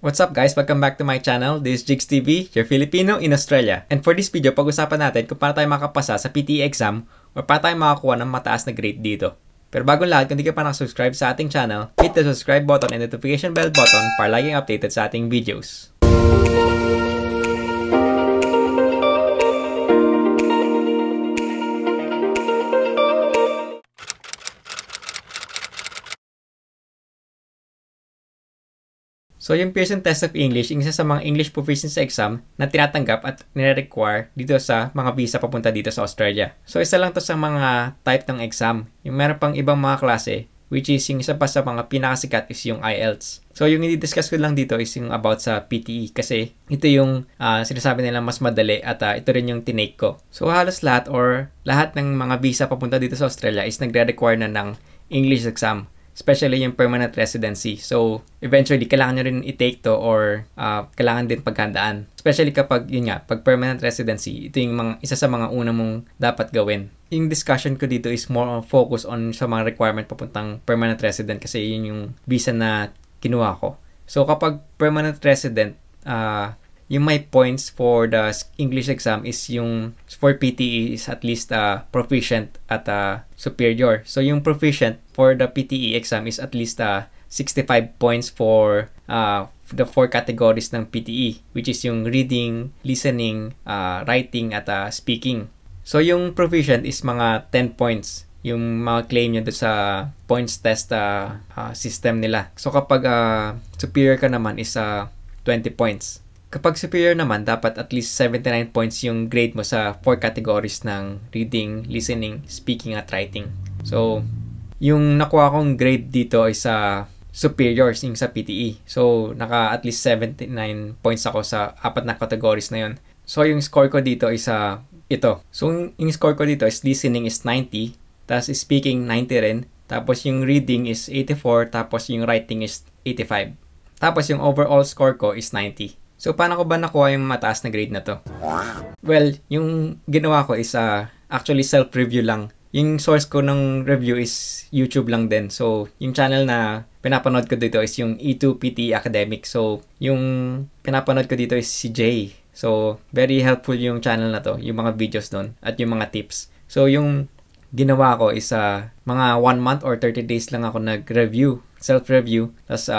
What's up guys? Welcome back to my channel. This is Jiggs TV, your Filipino in Australia. And for this video, pag-usapan natin kung paano tayo makapasa sa PTE exam or paano tayo makakuha ng mataas na grade dito. Pero bago lahat, kung di ka pa nakasubscribe sa ating channel, hit the subscribe button and notification bell button para laging updated sa ating videos. So yung Pearson Test of English, yung isa sa mga English proficiency exam na tinatanggap at nire-require dito sa mga visa papunta dito sa Australia. So isa lang to sa mga type ng exam. Yung meron pang ibang mga klase, which is yung isa pa sa mga pinakasikat is yung IELTS. So yung i-discuss ko lang dito is yung about sa PTE kasi ito yung sinasabi nila mas madali at ito rin yung tinake ko. So halos lahat or lahat ng mga visa papunta dito sa Australia is nagre-require na ng English exam. Especially yung permanent residency. So, eventually, kailangan nyo rin i-take to or kailangan din paghandaan. Especially kapag, yun nga, pag permanent residency, ito yung isa sa mga una mong dapat gawin. Yung discussion ko dito is more on focus on sa mga requirement papuntang permanent resident kasi yun yung visa na kinuha ko. So, kapag permanent resident, yung my points for the English exam is yung for PTE is at least proficient at superior. So yung proficient for the PTE exam is at least 65 points for the four categories ng PTE, which is yung reading, listening, writing at speaking. So yung proficient is mga 10 points. Yung mga claim nyo doon sa points test system nila. So kapag superior ka naman is 20 points. Kapag superior naman, dapat at least 79 points yung grade mo sa 4 categories ng reading, listening, speaking, at writing. So, yung nakuha kong grade dito is sa superior, yung sa PTE. So, naka at least 79 points ako sa apat na categories na yun. So, yung score ko dito is ito. So, yung score ko dito is listening is 90, tapos speaking 90 rin, tapos yung reading is 84, tapos yung writing is 85. Tapos yung overall score ko is 90. So, paano ko ba nakuha yung mataas na grade na to? Well, yung ginawa ko is actually self-review lang. Yung source ko ng review is YouTube lang din. So, yung channel na pinapanood ko dito is yung E2 PTE Academic. So, yung pinapanood ko dito is si Jay. So, very helpful yung channel na to. Yung mga videos doon at yung mga tips. So, yung ginawa ko is mga 1 month or 30 days lang ako nag-review. Self-review. Tapos,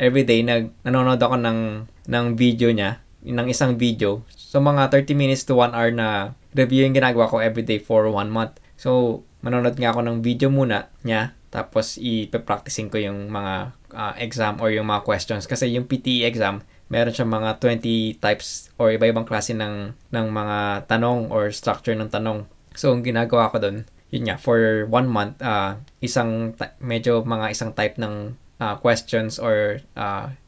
everyday nanonood ako ng video niya, ng isang video. So, mga 30 minutes to 1 hour na review yung ginagawa ko everyday for 1 month. So, manonood nga ako ng video muna niya, tapos ipe-practicing ko yung mga exam or yung mga questions. Kasi yung PTE exam, meron siyang mga 20 types or iba-ibang klase ng mga tanong or structure ng tanong. So, ang ginagawa ko dun, yun nga, for 1 month, medyo mga isang type ng questions or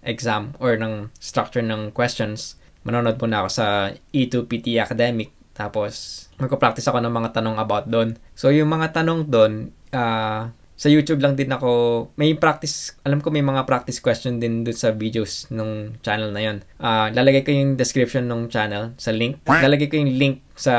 exam or ng structure ng questions. Manonood muna ako sa E2 PTE Academic tapos magko-practice ako ng mga tanong about doon. So yung mga tanong doon sa YouTube lang din ako may practice. Alam ko may mga practice question din doon sa videos nung channel na yon. Lalagay ko yung description ng channel sa link. Lalagay ko yung link sa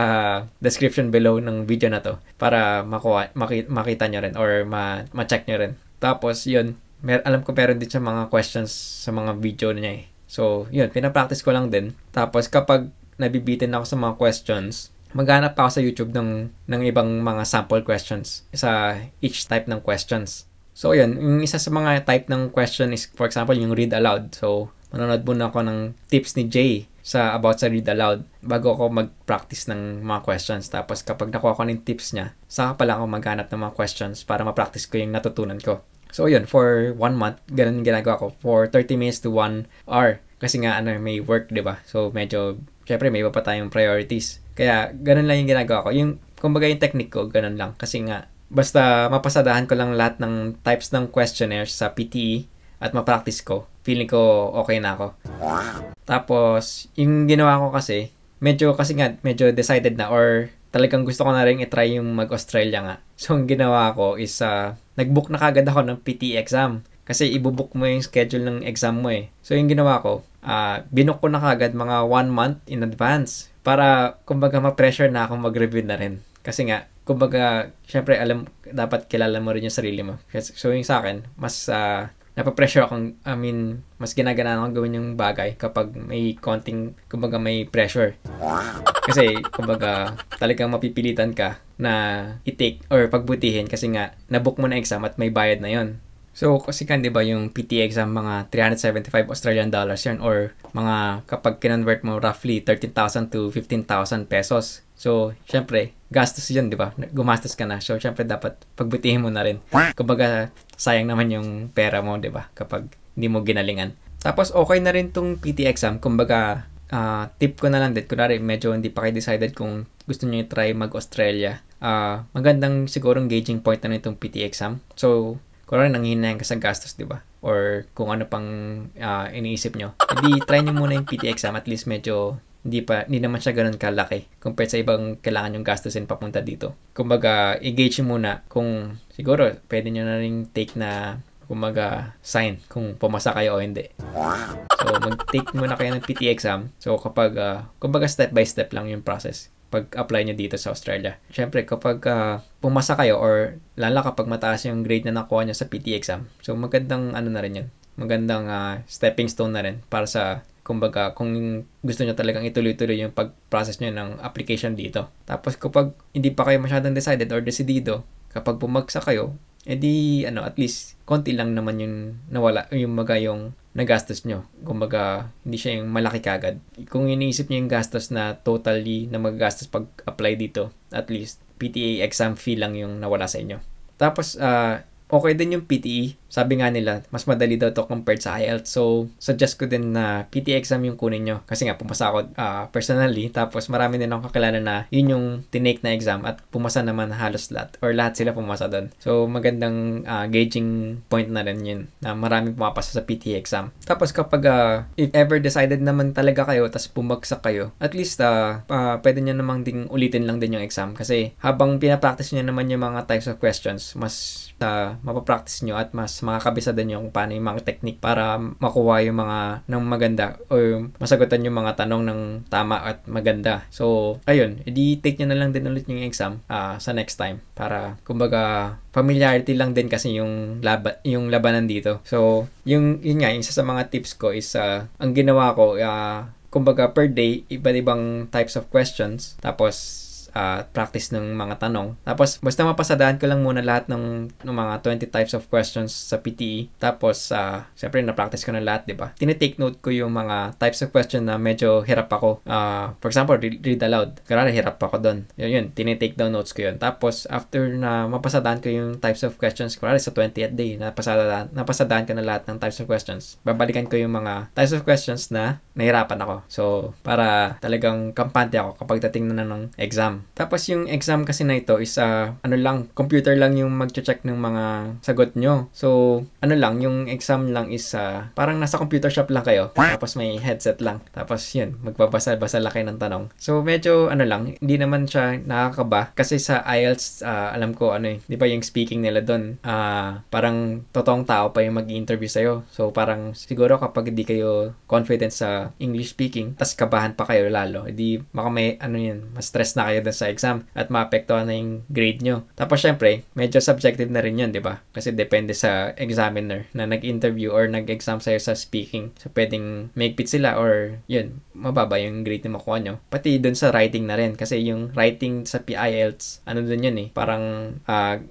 description below ng video na to para makita nyo rin or ma-check nyo rin. Tapos yun, alam ko meron din siya mga questions sa mga video niya eh. So, yun, pinapractice ko lang din. Tapos, kapag nabibitin ako sa mga questions, maghanap ako sa YouTube ng ibang mga sample questions sa each type ng questions. So, yun, yung isa sa mga type ng question is, for example, yung read aloud. So, manonood muna ako ng tips ni Jay about sa read aloud bago ako mag-practice ng mga questions. Tapos, kapag nakuha ko ng tips niya, saka pala ako maghanap ng mga questions para ma-practice ko yung natutunan ko. So, yun, for 1 month, ganun ginagawa ko. For 30 minutes to 1 hour. Kasi nga, may work, diba? So, medyo, syempre, may iba pa tayong priorities. Kaya, ganun lang yung ginagawa ko. Yung, kumbaga yung technique ko, ganun lang. Kasi nga, basta mapasadahan ko lang lahat ng types ng questionnaires sa PTE at ma-practice ko. Feeling ko, okay na ako. Tapos, yung ginawa ko kasi, medyo decided na or talagang gusto ko na rin i-try yung mag-Australia nga. So, ang ginawa ko is, nag-book na kagad ako ng PTE exam. Kasi, ibubook mo yung schedule ng exam mo eh. So, yung ginawa ko, binook ko na kagad mga 1 month in advance. Para, kumbaga, ma-pressure na akong mag-review na rin. Kasi nga, kumbaga, syempre, dapat kilala mo rin yung sarili mo. So, yung sa akin, mas napapressure akong, I mean, mas ginagana akong gawin yung bagay kapag may konting, kumbaga may pressure. Kasi, kumbaga, talagang mapipilitan ka na i-take or pagbutihin kasi nga, nabook mo na exam at may bayad na yon. So, kasi kan, di ba, yung PTE exam, mga 375 Australian dollars yan or mga kapag kinonvert mo roughly 13,000 to 15,000 pesos. So, syempre, gastos yan, di ba? Gumastos ka na. So, syempre, dapat pagbutihin mo na rin. Kumbaga, sayang naman yung pera mo, di ba? Kapag hindi mo ginalingan. Tapos, okay na rin tong PTE exam. Kumbaga, tip ko na lang din. Kunwari, medyo hindi pa kayo decided kung gusto nyo i-try mag-Australia. Magandang sigurong gauging point na rin itong PTE exam. So, kunwari, nanghihinayan ka sa gastos, di ba? Or kung ano pang iniisip nyo. Hindi, try nyo muna yung PTE exam. At least medyo hindi naman siya ganun kalaki compared sa ibang kailangan yung gastusin papunta dito. Kumbaga, i-gauge nyo muna kung siguro pwede nyo na rin take na kumbaga sign kung pumasa kayo o hindi. So, mag-take muna kayo ng PTE exam. So, kapag, kumbaga step by step lang yung process pag-apply nyo dito sa Australia. Siyempre, kapag pumasa kayo or lala kapag mataas yung grade na nakuha nyo sa PTE exam, so magandang ano na rin yun. Magandang stepping stone na rin para sa, kumbaga, kung gusto nyo talagang ituloy-tuloy yung pag-process nyo ng application dito. Tapos, kapag hindi pa kayo masyadong decided or decidido, kapag bumagsa kayo, edi, ano, at least, konti lang naman yung nawala, yung maga yung nagastos nyo. Kumbaga, hindi siya yung malaki kagad. Kung iniisip nyo yung gastos na totally na magagastos pag-apply dito, at least, PTE exam fee lang yung nawala sa inyo. Tapos, okay din yung PTE. Sabi nga nila, mas madali daw to compared sa IELTS. So, suggest ko din na PTE exam yung kunin nyo. Kasi nga, pumasa ako personally. Tapos, marami din akong kakilala na yun yung tinake na exam at pumasa naman halos lahat. Or lahat sila pumasa doon. So, magandang gauging point na rin yun na maraming pumapasa sa PTE exam. Tapos, kapag if ever decided naman talaga kayo tapos bumagsak kayo, at least, pwede nyo namang ding ulitin lang din yung exam. Kasi, habang pinapractice nyo naman yung mga types of questions, mas mapapractice nyo at mas makakabisa din yung paano yung mga technique para makuha yung mga ng maganda o masagutan yung mga tanong ng tama at maganda. So, ayun, edi take nyo na lang din ulit yung exam sa next time para, kumbaga, familiarity lang din kasi yung labanan dito. So, yun nga, isa sa mga tips ko is ang ginawa ko, kumbaga per day, iba-ibang types of questions. Tapos, practice ng mga tanong. Tapos, basta mapasadaan ko lang muna lahat ng mga 20 types of questions sa PTE. Tapos, syempre, na-practice ko na lahat, diba? Tinitake note ko yung mga types of question na medyo hirap ako. For example, read aloud. Karara, hirap ako doon. Yun, tinitake down notes ko yun. Tapos, after na mapasadaan ko yung types of questions, karara, sa 20th day, napasadaan ko na lahat ng types of questions. Babalikan ko yung mga types of questions na nahirapan ako. So, para talagang kampante ako kapag dating na ng exam. Tapos yung exam kasi na ito is ano lang, computer lang yung mag-check ng mga sagot nyo. So, ano lang, yung exam lang is parang nasa computer shop lang kayo. Tapos may headset lang. Tapos yun, magbabasa-basa lang kayo ng tanong. So, medyo ano lang, hindi naman siya nakakaba. Kasi sa IELTS, alam ko ano eh, di ba yung speaking nila dun, parang totoong tao pa yung mag-interview sa'yo. So, parang siguro kapag di kayo confident sa English speaking, tas kabahan pa kayo lalo. Di, baka may, ano yun, mas stress na kayo dun sa exam at maapektuhan na yung grade nyo. Tapos syempre, medyo subjective na rin yun, di ba? Kasi depende sa examiner na nag-interview or nag-exam sa'yo sa speaking. So, pwedeng maigpit sila or yun, mababa yung grade na makuha nyo. Pati dun sa writing na rin. Kasi yung writing sa IELTS, ano dun yun eh? Parang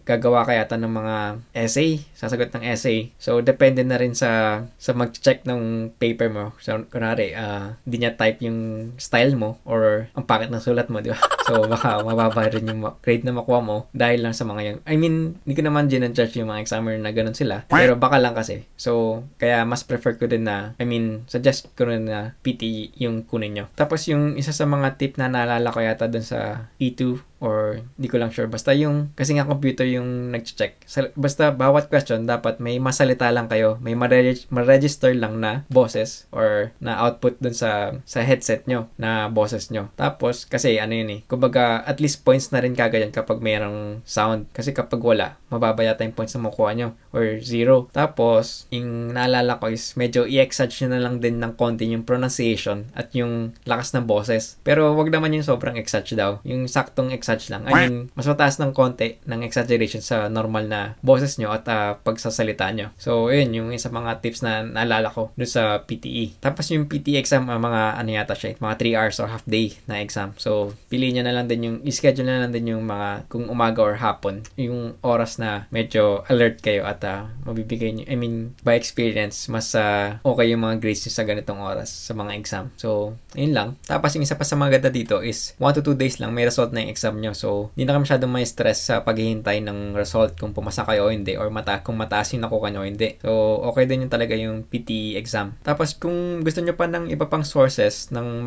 gagawa ka yata ng mga essay, sasagot ng essay. So, depende na rin sa mag-check ng paper mo. So, kunwari, di niya type yung style mo or ang pangit ng sulat mo, di ba? So, baka mababa rin yung grade na makuha mo dahil lang sa mga yan. I mean, hindi ko naman gina-judge yung mga examiner na ganun sila. Pero baka lang kasi. So, kaya mas prefer ko din na, I mean, suggest ko rin na PTE yung kunin nyo. Tapos yung isa sa mga tip na naalala ko yata dun sa E2 or di ko lang sure. Basta yung, kasi nga computer yung nag-check. Basta bawat question, dapat may masalita lang kayo. May ma-register lang na boses or na output dun sa headset nyo na boses nyo. Tapos, kasi ano yun eh, kumbaga at least points na rin kagad yan kapag mayroong sound. Kasi kapag wala, mababa yata yung points na makuha nyo or zero. Tapos, yung naalala ko is medyo i-exaggerate na lang din ng konti yung pronunciation at yung lakas ng boses. Pero wag naman yung sobrang exaggerate daw. Yung saktong exage lang. I mean, mas mataas ng konti ng exaggeration sa normal na boses nyo at pagsasalita nyo. So, yun, yung isa mga tips na naalala ko doon sa PTE. Tapos yung PTE exam, mga ano yata siya, mga 3 hours or half day na exam. So, piliin nyo na lang din yung, ischedule na lang din yung mga, kung umaga or hapon, yung oras na medyo alert kayo at mabibigay nyo, I mean, by experience, mas okay yung mga grades nyo sa ganitong oras, sa mga exam. So, yun lang. Tapos yung isa pa sa mga ganda dito is, 1 to 2 days lang, may result na yung exam nyo. So, hindi na kayo masyadong may stress sa paghihintay ng result kung pumasa kayo o hindi or kung mataas yung nakuha nyo o hindi. So, okay din yun talaga yung PTE exam. Tapos, kung gusto nyo pa ng iba pang sources ng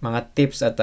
mga tips at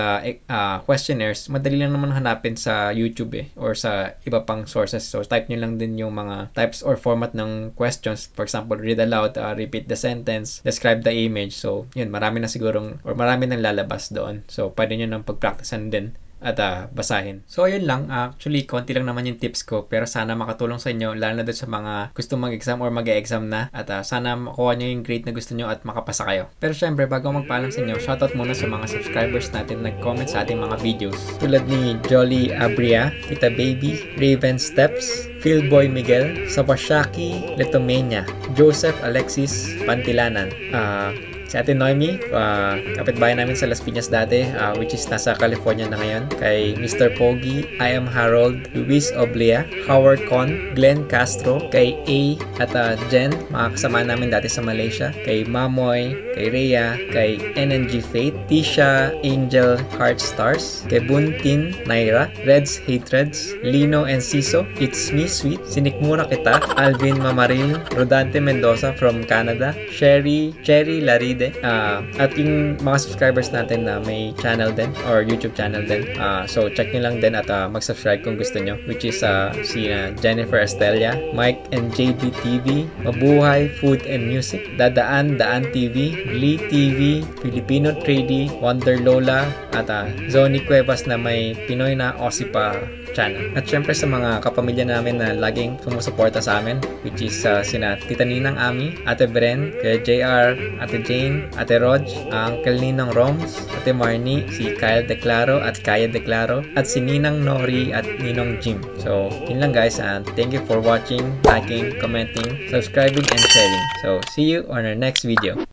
questionnaires, madali lang naman hanapin sa YouTube or sa iba pang sources. So, type nyo lang din yung mga types or format ng questions. For example, read aloud, repeat the sentence, describe the image. So, yun, marami na sigurong or marami nang lalabas doon. So, pwede nyo nang pagpraktisan din at basahin. So, ayun lang. Actually, konti lang naman yung tips ko pero sana makatulong sa inyo lalo na doon sa mga gusto mag-exam or mag-e-exam na at sana makuha nyo yung grade na gusto nyo at makapasa kayo. Pero syempre, bago magpaalam sa inyo, shoutout muna sa mga subscribers natin nag-comment sa ating mga videos. Tulad ni Jolly Abria, Tita Baby, Raven Steps, Philboy Miguel, Sawashaki Letomenia, Joseph Alexis Pantilanan, si Ate Noemi, kapitbahay namin sa Las Piñas dati, which is nasa California na ngayon. Kay Mr. Pogi, I Am Harold, Luis Oblia, Howard Con, Glenn Castro, kay A at Jen, mga kasama namin dati sa Malaysia. Kay Mamoy, kay Rhea, kay NNG Faith, Tisha, Angel, Heart Stars, kay Buntin, Naira, Reds Hatreds, Lino Enciso, It's Me Sweet, Sinikmura Kita, Alvin Mamaril, Rodante Mendoza from Canada, Sherry, Cherry Laride, at yung mga subscribers natin na may channel din or YouTube channel din, so check nyo lang din at mag-subscribe kung gusto nyo, which is si Jennifer Estella, Mike and JD TV, Mabuhay Food and Music, Dadaan Daan TV, Glee TV, Filipino 3D, Wonder Lola at Zoni Cuevas na may Pinoy na Osipa channel. At syempre sa mga kapamilya namin na laging sumusuporta sa amin, which is sina Tita Ninang Ami, Ate Bren, kaya JR, Ate Jane, Ate Rog, Uncle Ninong Roms, Ate Marnie, si Kyle Declaro at Kaya Declaro, at si Ninang Nori at Ninong Jim. So, yun lang guys, and thank you for watching, liking, commenting, subscribing, and sharing. So, see you on our next video.